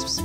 crisps.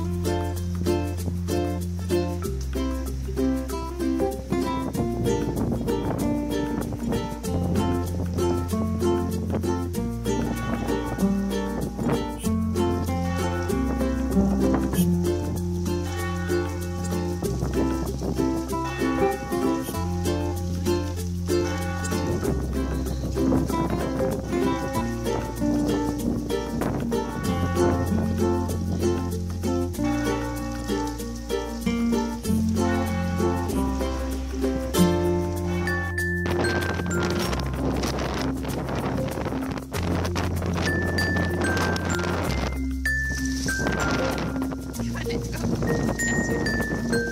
Let's go.